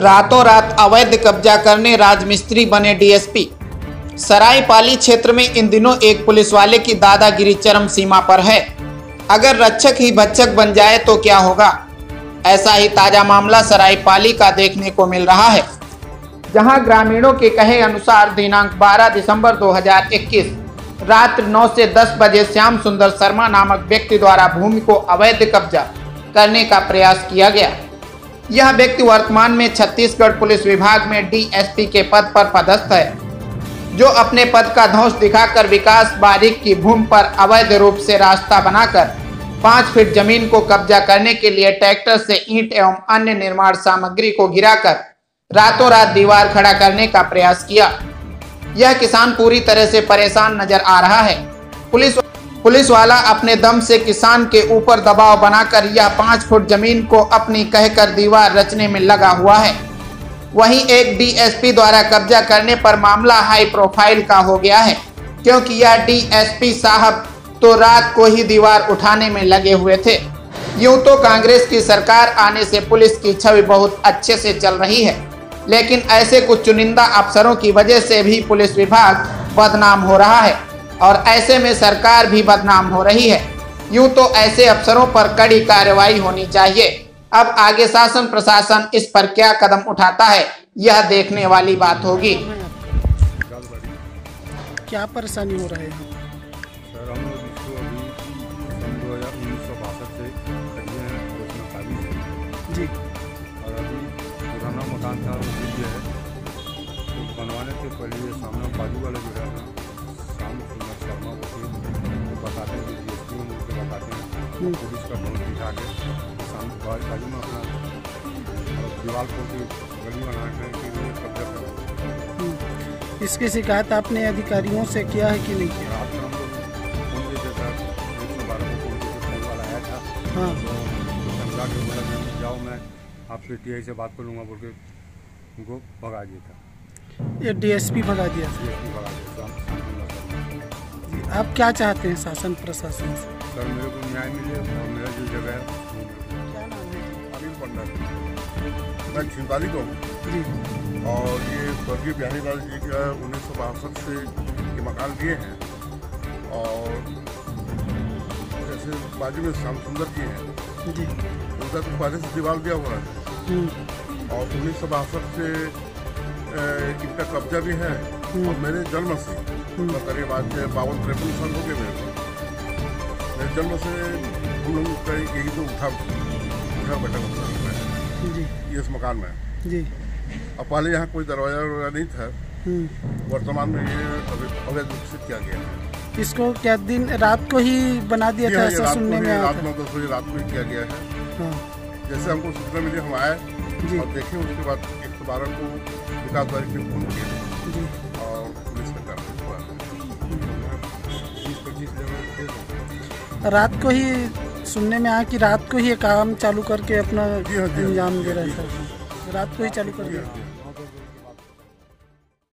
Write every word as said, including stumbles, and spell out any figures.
रातों-रात अवैध कब्जा करने राजमिस्त्री बने डी एस पी। सरायपाली क्षेत्र में इन दिनों एक पुलिस वाले की दादागिरी चरम सीमा पर है। अगर रक्षक ही भक्षक बन जाए तो क्या होगा, ऐसा ही ताजा मामला सरायपाली का देखने को मिल रहा है, जहां ग्रामीणों के कहे अनुसार दिनांक बारह दिसंबर दो हज़ार इक्कीस रात नौ से दस बजे श्याम सुंदर शर्मा नामक व्यक्ति द्वारा भूमि को अवैध कब्जा करने का प्रयास किया गया। यह व्यक्ति वर्तमान में छत्तीसगढ़ पुलिस विभाग में डी एस पी के पद पर पदस्थ है, जो अपने पद का धौंस दिखाकर विकास बारिक की भूमि पर अवैध रूप से रास्ता बनाकर पाँच फीट जमीन को कब्जा करने के लिए ट्रैक्टर से ईंट एवं अन्य निर्माण सामग्री को गिराकर रातों रात दीवार खड़ा करने का प्रयास किया। यह किसान पूरी तरह से परेशान नजर आ रहा है। पुलिस पुलिस वाला अपने दम से किसान के ऊपर दबाव बनाकर यह पाँच फुट जमीन को अपनी कहकर दीवार रचने में लगा हुआ है। वहीं एक डीएसपी द्वारा कब्जा करने पर मामला हाई प्रोफाइल का हो गया है, क्योंकि यह डीएसपी साहब तो रात को ही दीवार उठाने में लगे हुए थे। यूं तो कांग्रेस की सरकार आने से पुलिस की छवि बहुत अच्छे से चल रही है, लेकिन ऐसे कुछ चुनिंदा अफसरों की वजह से भी पुलिस विभाग बदनाम हो रहा है और ऐसे में सरकार भी बदनाम हो रही है। यूं तो ऐसे अफसरों पर कड़ी कार्रवाई होनी चाहिए। अब आगे शासन प्रशासन इस पर क्या कदम उठाता है, यह देखने वाली बात होगी। क्या परेशानी हो रही है सर? हम लोग इसको अभी दो हजार उन्नीस सौ बासठ से खरीदे हैं, उसमें काबिल है जी। और अभी पुराना मकान था, वो दिल्ली है, तो बनवाने से पहले सामने बाजू वाला जो है श्याम सुंदर शर्मा, वो बताते हैं, उनको बताते हैं, पुलिस का भूल दिखा के बाजू में अपना दीवार को गली बनाने के लिए कब्जा करा। इसकी शिकायत आपने अधिकारियों से किया है कि नहीं किया? आपने हम लोग फोन किया था, एक सौ बारह को फोन किया, फोन वाला आया था। हाँ, समझा के बोला मैं जाओ, मैं आपके टी आई से बात करूँगा बोल के उनको भगा दिया था। ये डी एस पी भगा दिया था? डी एस पी भगा दिया था। आप क्या चाहते हैं शासन प्रशासन से? सर मेरे को न्याय मिले और मेरा जो जगह है। मैं छिपाली को जी, और ये स्वर्गीय बिहारी बाल जी का उन्नीस सौ बासठ से ये मकान दिए हैं, और जैसे बाजू में श्याम सुंदर जी हैं जी, उनका तो पहले से दीवार दिया हुआ है, और उन्नीस सौ बासठ से इनका कब्जा भी है। और मेरे जन्म से करीब आज बावन तिरपन साल हो गए, मेरे मेरे जन्म से उन लोगों का यही तो उठा उठा बैठा हुआ जी इस मकान में जी। अब पहले यहाँ कोई दरवाजा वगैरह नहीं था, वर्तमान में ये अवैध रूप से किया गया है। इसको क्या दिन रात को ही बना दिया था ऐसा सुनने में? रात नौ दस बजे रात को ही किया गया है। हाँ। जैसे हमको सूचना मिली हम आए और देखे, उसके बाद एक सौ बारह को विकास बारिक ने फोन किया और पुलिस ने कार्रवाई हुआ। रात को ही सुनने में आया कि रात को ही काम चालू करके अपना इंजाम दे रहा है। रात को ही चालू कर दिया।